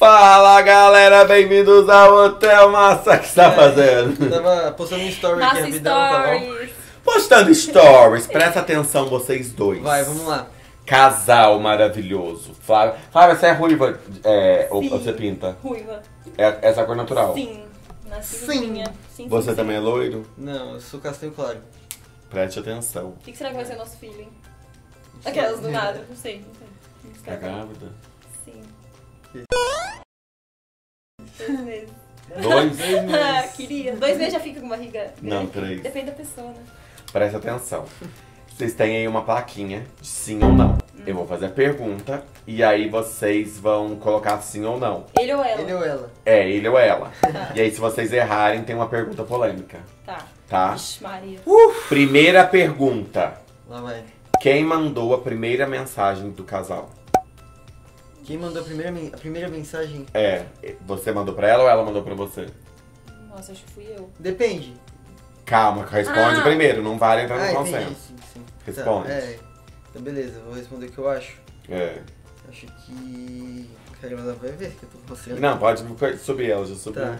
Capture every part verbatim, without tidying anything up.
Fala galera, bem-vindos ao Hotel Massa. O que você tá fazendo? Eu tava postando um story aqui, a vida não tá postando stories, presta atenção vocês dois. Vai, vamos lá. Casal maravilhoso. Flávia, Flávia, você é ruiva é, ou você pinta? Ruiva. É, essa cor natural? Sim, nasci sim. sim. Você sim, também sim. é loiro? Não, eu sou castanho claro. Preste atenção. O que será que vai ser nosso filho? Aquelas do nada, não sei, não sei. Não sei. Tá grávida? Sim. Dois meses. Dois meses? Ah, queria. Dois meses já fica com barriga. Não, três. Depende da pessoa, né? Presta atenção. Vocês têm aí uma plaquinha de sim ou não. Hum. Eu vou fazer a pergunta e aí vocês vão colocar sim ou não. Ele ou ela? Ele ou ela. É, ele ou ela. Tá. E aí se vocês errarem, tem uma pergunta polêmica. Tá. Tá? Ixi, Maria. Uf. Primeira pergunta. Lá vai. Quem mandou a primeira mensagem do casal? Quem mandou a primeira, a primeira mensagem? É, você mandou pra ela ou ela mandou pra você? Nossa, acho que fui eu. Depende. Calma, responde ah. primeiro, não vale entrar ah, no consenso. Sim, sim. Responde. Tá, é. Então beleza, vou responder o que eu acho. É. Acho que... Caramba, ela vai ver que eu tô mostrando. Não, pode subir ela, já subiu. Tá.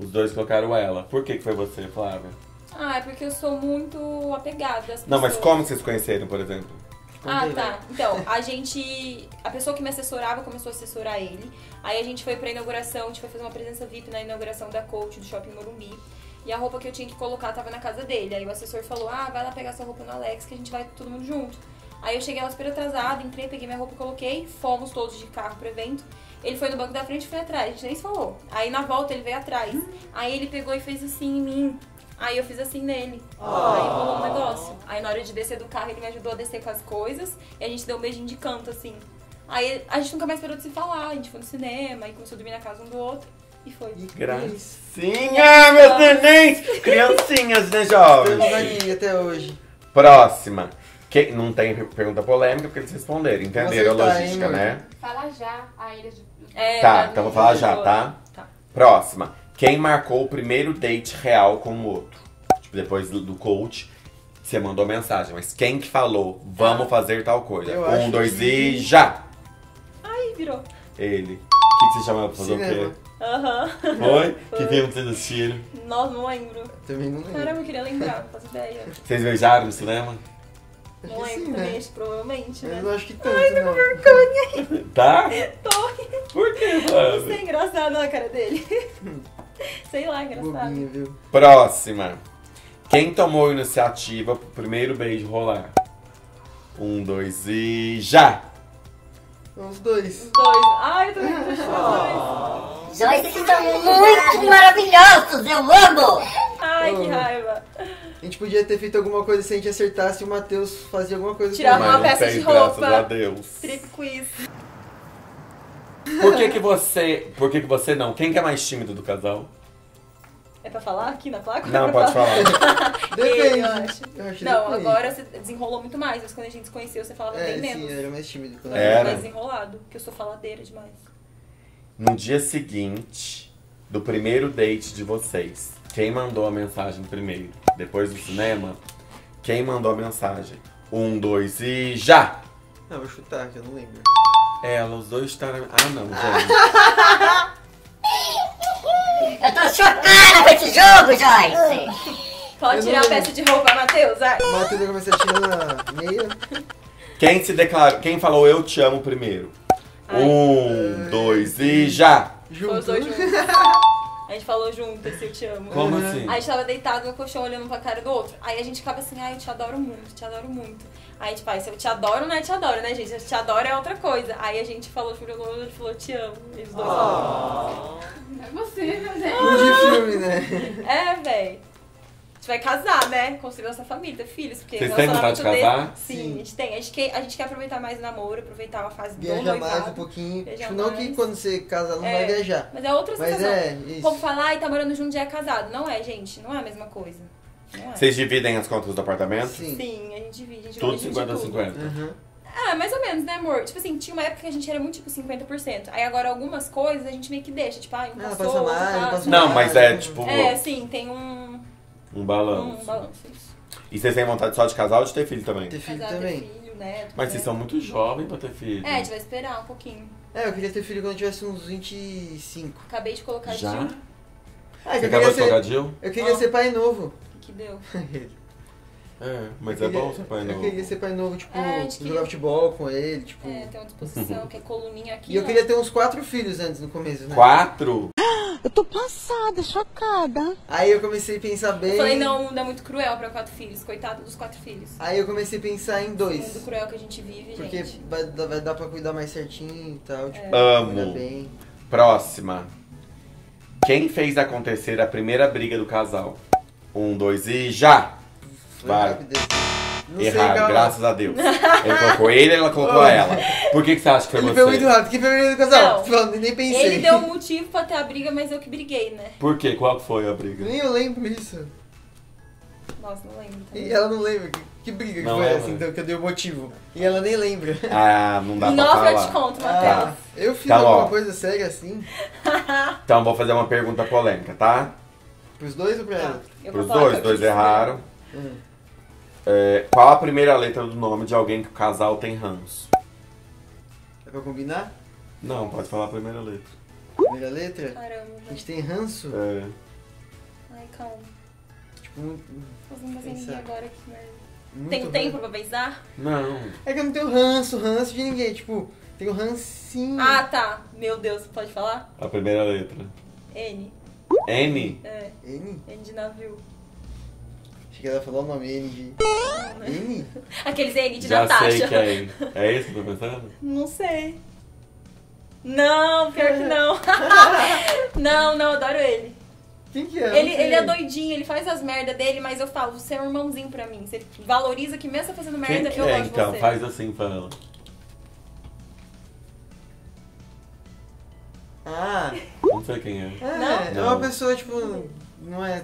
Os dois colocaram ela. Por que que foi você, Flávia? Ah, é porque eu sou muito apegada às pessoas. Não, mas como vocês conheceram, por exemplo? Ah, tá. Então, a gente... A pessoa que me assessorava começou a assessorar ele. Aí a gente foi pra inauguração, a gente foi fazer uma presença V I P na inauguração da Coach, do Shopping Morumbi. E a roupa que eu tinha que colocar tava na casa dele. Aí o assessor falou, ah, vai lá pegar essa roupa no Alex, que a gente vai todo mundo junto. Aí eu cheguei lá super atrasada, entrei, peguei minha roupa, coloquei. Fomos todos de carro pro evento. Ele foi no banco da frente e foi atrás, a gente nem se falou. Aí na volta ele veio atrás. Aí ele pegou e fez assim em mim. Aí eu fiz assim nele, oh. aí rolou um negócio. Aí na hora de descer do carro ele me ajudou a descer com as coisas e a gente deu um beijinho de canto assim. Aí a gente nunca mais parou de se falar, a gente foi no cinema e começou a dormir na casa um do outro e foi. E gracinha, meus neném! Criancinhas, né jovens? Estamos aí até hoje. Próxima. Que, não tem pergunta polêmica porque eles responderam, entenderam a logística, né? Fala já a ilha de... É, tá, então vou falar já, tá? Tá. Próxima. Quem marcou o primeiro date real com o outro? Tipo, depois do coach, você mandou mensagem. Mas quem que falou, vamos ah. fazer tal coisa? Eu um, dois que... e já! Ai, virou. Ele. O que, que você chamava pra fazer Cinema. O quê? Aham. Uhum. Foi? Foi? Que filme vocês assistiram? Nossa, não lembro. Também não lembro. Caramba, eu queria lembrar, não faço ideia. Vocês beijaram no cinema? Não lembro também, né? Provavelmente, né? Eu acho que tanto. Ai, tô com vergonha. Tá? Tô. Por quê, mano? Isso é engraçado na cara dele. Sei lá, engraçado. Bobinha, viu? Próxima. Quem tomou iniciativa pro primeiro beijo rolar? Um, dois e já! Os dois. Os dois. Ai, eu tô muito feliz. Oh. Os dois. Dois são muito maravilhosos, eu amo! Ai, que raiva. A gente podia ter feito alguma coisa se a gente acertasse e o Matheus fazia alguma coisa. Tirava uma peça de roupa. Graças a Deus. Trip quiz. Por que que você... Por que que você não? Quem que é mais tímido do casal? É pra falar aqui na placa? Não, é pode falar. falar. Depende. Eu acho. Eu acho não, depende. Agora você desenrolou muito mais. Mas quando a gente se conheceu, você falava é, bem menos. Sim, eu era mais tímido. Quando era. Eu era mais desenrolado, porque eu sou faladeira demais. No dia seguinte do primeiro date de vocês, quem mandou a mensagem primeiro? Depois do cinema, quem mandou a mensagem? Um, dois e já! Ah, vou chutar que eu não lembro. Ela, os dois estavam... Ah, não, Joyce. Eu tô chocada com esse jogo, Joyce! Pode tirar a peça de roupa, Matheus. Matheus, eu comecei a tirar meia. Quem se declarou... Quem falou eu te amo primeiro? Ai. Um, dois e já! Juntos. A gente falou junto, esse eu te amo. Como uhum. assim? Aí a gente tava deitado no colchão olhando pra cara do outro. Aí a gente acaba assim, ai, ah, eu te adoro muito, te adoro muito. Aí tipo, ah, se eu te adoro, não é te adoro, né, gente? Eu te adoro é outra coisa. Aí a gente falou, tipo, ele falou, te amo. Eles dois. Oh. Não é possível, né? Ah. De filme, né? É, véi. A gente vai casar, né? Construir nossa família, filhos. Porque vocês têm vontade de casar? Sim, Sim, a gente tem. A gente, quer, a gente quer aproveitar mais o namoro, aproveitar a fase viajar do noivado. Viajar mais um pouquinho. Viajar não mais. Que quando você casar não é, vai viajar. Mas é outra situação. Mas é, isso. O povo fala, ai, tá morando junto já é casado. Não é, gente. Não é a mesma coisa. É. Vocês dividem as contas do apartamento? Sim, Sim a gente divide. A gente tudo cinquenta a cinquenta? Uhum. Ah, mais ou menos, né, amor? Tipo assim, tinha uma época que a gente era muito tipo cinquenta por cento. Aí agora algumas coisas a gente meio que deixa. Tipo, ai, um ah, passou, passa mais, tá, passa não, mais, mas é tipo... É, assim, tem um... Um balanço. Um balanço, isso. E vocês têm vontade só de casar ou de ter filho também? Ter filho casar, também. Ter filho, neto, mas né? Vocês são muito jovens pra ter filho. É, a gente vai esperar um pouquinho. É, eu queria ter filho quando eu tivesse uns vinte e cinco. Acabei de colocar Jill. Já? Ah, você acabou de colocar Jill? Eu queria oh. ser pai novo. O que deu? É, mas queria, é bom ser pai novo. Eu queria ser pai novo, tipo, é, jogar queria... futebol com ele, tipo... É, tem uma disposição, que é coluninha aqui. E ó. Eu queria ter uns quatro filhos antes, no começo, né? Quatro? Eu tô passada, chocada. Aí eu comecei a pensar bem... Eu falei, não, o mundo é muito cruel pra quatro filhos, coitado dos quatro filhos. Aí eu comecei a pensar em dois. O mundo cruel que a gente vive, porque gente. Porque vai, vai dar pra cuidar mais certinho e tal, tipo... É. Amo. Bem. Próxima. Quem fez acontecer a primeira briga do casal? Um, dois e já! Vai. Não errar, sei, graças a Deus. Ele colocou ele e ela colocou oh. ela. Por que, que você acha que foi ele você? Ele foi muito rápido. Quem foi o do casal? Não, nem pensei. Ele deu um motivo pra ter a briga, mas eu que briguei, né? Por quê? Qual foi a briga? Nem eu lembro isso. Nossa, não lembro também. E ela não lembra. Que, que briga que não foi essa, então, que eu dei o motivo. E ela nem lembra. Ah, não dá pra falar. Nossa, eu te conto, Matheus. Ah, eu fiz tá alguma bom. coisa séria assim. Então, vou fazer uma pergunta polêmica, tá? Pros dois ou pra ela? Ah, Pros dois, os dois erraram. Uhum. É, qual a primeira letra do nome de alguém que o casal tem ranço? É pra combinar? Não, pode falar a primeira letra. Primeira letra? Caramba. A gente tem ranço? É. Ai, calma. Tipo, muito... Fazendo uma agora aqui, mas... Muito tem tempo pra pensar? Não. É que eu não tenho ranço, ranço de ninguém, tipo... Tenho rancinho. Ah, tá. Meu Deus, pode falar? A primeira letra. N. N? É. N? N de navio. Que ela falou o nome N de... N? Aqueles N de Natasha. Já sei que é N. É isso que eu tô pensando? Não sei. Não, pior que não. Não, não, adoro ele. Quem que é? Ele, ele é doidinho, ele faz as merdas dele, mas eu falo, você é um irmãozinho pra mim. Você valoriza que mesmo fazendo merda, que eu é, gosto então, de você. Então, faz assim pra ela. Ah. Não sei quem é. É, não? é uma pessoa, tipo... Não é,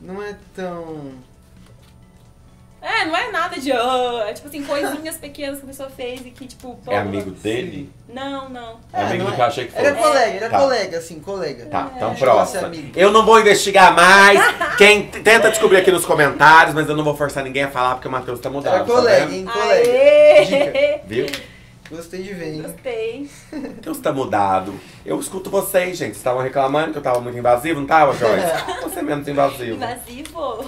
não é tão... É, não é nada de... Oh, é tipo assim, coisinhas pequenas que a pessoa fez e que tipo... Pô, é amigo dele? Não, não. É, é amigo não do é. que eu achei que foi. Era colega, era tá. colega, assim, colega. Tá, então é. próximo. Eu não vou investigar mais. Quem tenta descobrir aqui nos comentários, mas eu não vou forçar ninguém a falar porque o Matheus tá mudando. Era colega, tá hein, colega. Aê! Dica. Viu? Gostei de ver, hein? Gostei. Deus tá mudado. Eu escuto vocês, gente. Vocês estavam reclamando que eu tava muito invasivo, não tava, Joyce? Você menos invasivo. Invasivo?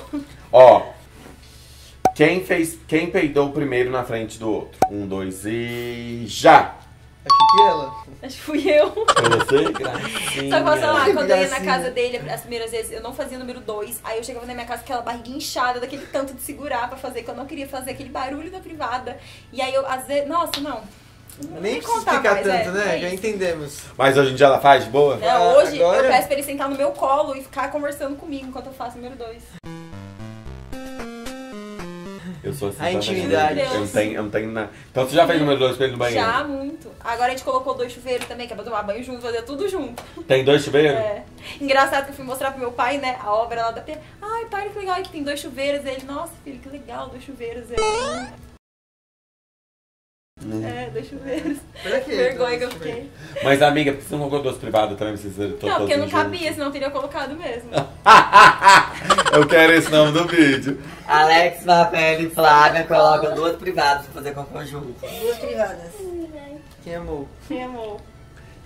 Ó. Quem fez. Quem peidou primeiro na frente do outro? Um, dois e. Já! Acho que ela. Acho que fui eu. Foi você? Gracinha. Só que eu sei lá, quando eu ia na casa dele, as primeiras vezes, eu não fazia o número dois. Aí eu chegava na minha casa com aquela barriga inchada, daquele tanto de segurar pra fazer, que eu não queria fazer aquele barulho da privada. E aí eu, às vezes. Nossa, não. Não nem precisa explicar mais, tanto, é, né? É já entendemos. Mas hoje em dia ela faz boa? É, hoje ah, eu peço pra ele sentar no meu colo e ficar conversando comigo enquanto eu faço o número dois. Eu sou assim. A intimidade. Eu não tenho, eu não tenho nada. Então você já fez o número dois com ele no banheiro? Já, muito. Agora a gente colocou dois chuveiros também, que é pra tomar banho junto, fazer tudo junto. Tem dois chuveiros? É. Engraçado que eu fui mostrar pro meu pai, né, a obra lá da P. Ai, pai, que legal, que tem dois chuveiros. Ele, nossa, filho, que legal, dois chuveiros. Ele... Hum. É, dois chuveiros. Pra quê? Vergonha que eu fiquei. Mas, amiga, por que você não colocou dois privados também? Não, porque eu não cabia, senão eu teria colocado mesmo. Eu quero esse nome do vídeo. Alex Mapeli e Flávia colocam duas privadas pra fazer cocô junto. Duas privadas. Quem amou? Quem amou?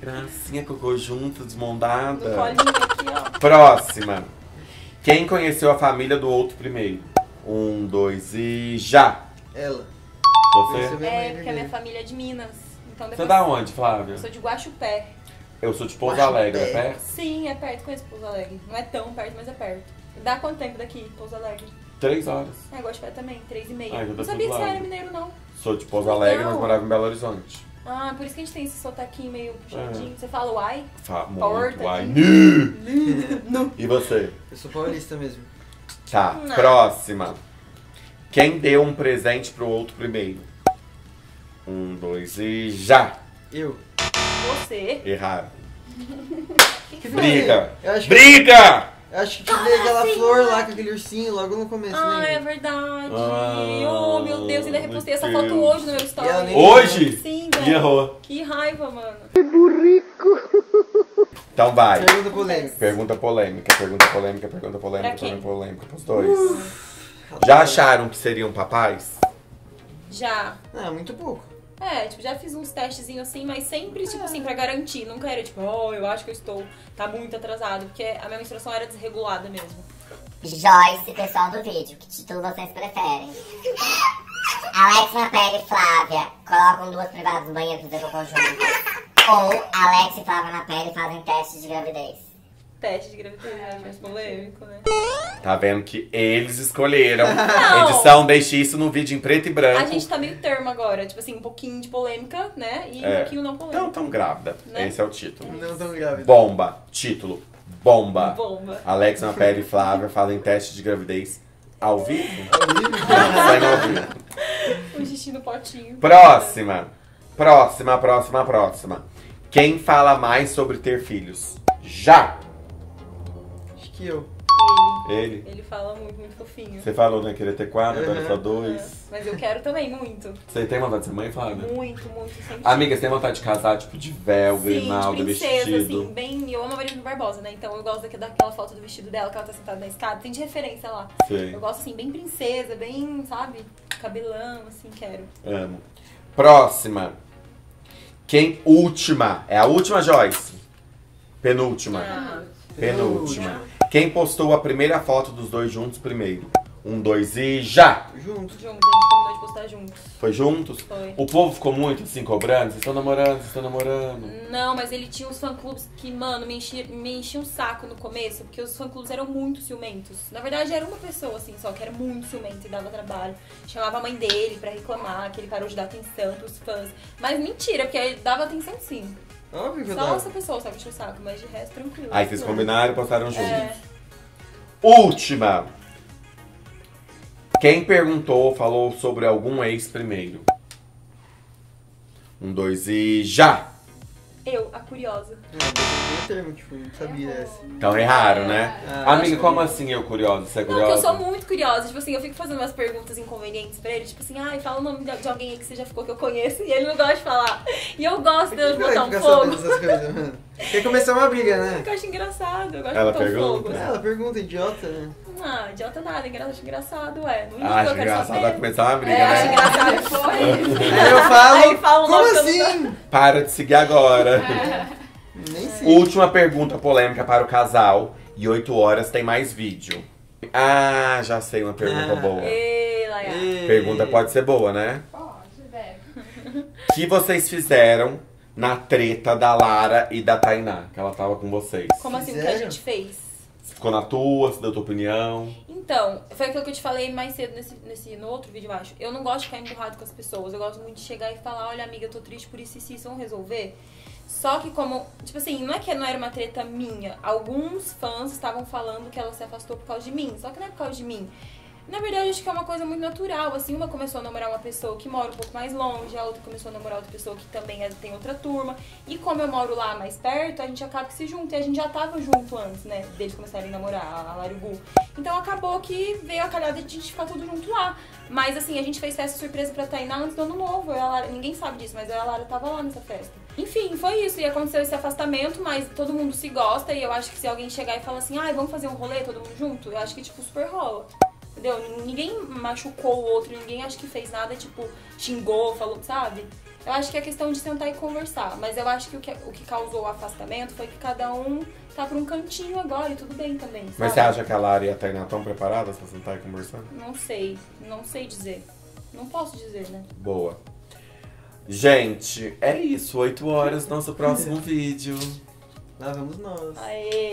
Gracinha, cocô junto, desmondada. No colinho aqui, ó. Próxima. Quem conheceu a família do outro primeiro? Um, dois e já! Ela. Você? É, porque a minha família é de Minas. Então depois... Você é da onde, Flávia? Eu sou de Guaxupé. Eu sou de Pouso Alegre, é perto? Sim, é perto, conheço Pouso Alegre. Não é tão perto, mas é perto. Dá quanto tempo daqui, Pouso Alegre? Três horas. É, Guaxupé também, três e meia. Ai, não sabia que você era mineiro, não. Sou de Pouso Alegre, mas morava em Belo Horizonte. Ah, por isso que a gente tem esse sotaquinho meio puxadinho. É. Você fala uai? Fala muito uai. E você? Eu sou paulista mesmo. Tá, não. Próxima. Quem deu um presente pro outro primeiro? Um, dois e já! Eu. Você. Errado. Que briga! Eu acho que, briga! Eu acho que te dei aquela flor lá com aquele ursinho logo no começo. Ah, né? É verdade. Ah, oh, meu Deus, ainda repostei essa foto hoje no meu story. Hoje? Sim, velho. E errou. Que raiva, mano. Que burrico. Então vai. Pergunta polêmica. Pergunta polêmica, pergunta polêmica, pergunta polêmica, pergunta polêmica pros dois. Uf. Já acharam que seriam papais? Já. Ah, muito pouco. É, tipo, já fiz uns testezinhos assim, mas sempre, tipo é. assim, pra garantir. Nunca era tipo, oh, eu acho que eu estou, tá muito atrasado, porque a minha menstruação era desregulada mesmo. Joyce, pessoal do vídeo, que título vocês preferem? Alex Mapeli e Flávia colocam duas privadas no banheiro pra fazer cocô junto. Ou Alex e Flávia Mapeli fazem teste de gravidez. Teste de gravidez, é, mais polêmico, né? Tá vendo que eles escolheram. Não. Edição, deixe isso num vídeo em preto e branco. A gente tá meio termo agora, tipo assim, um pouquinho de polêmica, né? E é. um pouquinho não polêmica. Não tão grávida, né? Esse é o título. Não tão grávida. Bomba, título, bomba. Bomba. Alex Mapeli e Flávia fazem teste de gravidez ao vivo? Ao vivo? Não, sai no ao vivo. O xixi no potinho. Próxima, próxima, próxima, próxima. Quem fala mais sobre ter filhos? Já! Que eu. Ele. Ele. Ele fala muito, muito fofinho. Você falou, né? Queria ter quatro, agora só dois. É. Mas eu quero também, muito. Você tem vontade de ser mãe, Flávia? Muito, muito. Sempre. Amiga, você tem vontade de casar, tipo, de véu, grinalda, vestido? Sim, assim, bem... Eu amo a Maria do Barbosa, né? Então eu gosto daquela foto do vestido dela, que ela tá sentada na escada. Tem de referência lá. Sim. Eu gosto, assim, bem princesa, bem, sabe? Cabelão, assim, quero. Amo. Próxima. Quem? Última. É a última, Joyce? Penúltima. Ah. Penúltima. Penúltima. Quem postou a primeira foto dos dois juntos primeiro? Um, dois e já! Juntos. Juntos, a gente combinou de postar juntos. Foi juntos? Foi. O povo ficou muito assim, cobrando. Vocês estão namorando, vocês estão namorando. Não, mas ele tinha uns fã-clubes que, mano, me enchiam me enchi um saco no começo. Porque os fã-clubes eram muito ciumentos. Na verdade, era uma pessoa, assim, só que era muito ciumento e dava trabalho. Chamava a mãe dele pra reclamar, que ele parou de dar atenção pros fãs. Mas mentira, porque ele dava atenção sim. Óbvio que eu Só essa pessoa sabe encher o saco, mas de resto, tranquilo. Aí vocês combinaram e postaram juntos. É. Última. Quem perguntou, falou sobre algum ex primeiro? Um, dois e já! Eu, a curiosa. É, termo que fui, não sabia dessa. Então erraram, né? Ah, amiga, como assim eu curiosa? Você é curiosa? Não, porque eu sou muito curiosa. Tipo assim, eu fico fazendo umas perguntas inconvenientes pra ele. Tipo assim, ai, fala o nome de alguém aí que você já ficou que eu conheço. E ele não gosta de falar. E eu gosto de botar um fogo. Quer começar uma briga, né? Eu acho engraçado. Eu gosto ela de botar um fogo. Né? Ela pergunta, idiota, né? Ah, idiota nada. Eu acho engraçado, ué. Não ah, acho que engraçado vai começar uma briga, é, né? Acho engraçado, foi. Eu falo, aí fala um como assim? Não... Para de seguir agora. É. Nem sei. Última pergunta polêmica para o casal. E oito horas tem mais vídeo. Ah, já sei uma pergunta ah. boa. Ei, Lara. Pergunta pode ser boa, né? Pode, deve. O que vocês fizeram na treta da Lara e da Tainá, que ela tava com vocês? Como assim, o que a gente fez? Ficou na tua, se deu tua opinião. Então, foi aquilo que eu te falei mais cedo nesse, nesse, no outro vídeo, eu acho. Eu não gosto de ficar emburrado com as pessoas. Eu gosto muito de chegar e falar, olha amiga, eu tô triste por isso e isso, vamos resolver? Só que como, tipo assim, não é que não era uma treta minha. Alguns fãs estavam falando que ela se afastou por causa de mim. Só que não é por causa de mim. Na verdade, acho que é uma coisa muito natural, assim, uma começou a namorar uma pessoa que mora um pouco mais longe, a outra começou a namorar outra pessoa que também é, tem outra turma. E como eu moro lá mais perto, a gente acaba que se junta, e a gente já tava junto antes, né, deles começarem a namorar, a Lara e o Gu. Então acabou que veio a calhada de a gente ficar tudo junto lá. Mas assim, a gente fez festa surpresa pra Tainá antes do ano novo, eu, a Lara, ninguém sabe disso, mas eu e a Lara tava lá nessa festa. Enfim, foi isso, e aconteceu esse afastamento, mas todo mundo se gosta, e eu acho que se alguém chegar e falar assim, ai, ah, vamos fazer um rolê todo mundo junto, eu acho que tipo, super rola. Entendeu? Ninguém machucou o outro, ninguém acho que fez nada, tipo, xingou, falou, sabe? Eu acho que é questão de sentar e conversar, mas eu acho que o que, o que causou o afastamento foi que cada um tá pra um cantinho agora e tudo bem também, sabe? Mas você acha que a Lara e a Tainá estão preparadas pra sentar e conversar? Não sei, não sei dizer. Não posso dizer, né? Boa. Gente, é isso, oito horas, nosso próximo vídeo. Lá vamos nós. Aê!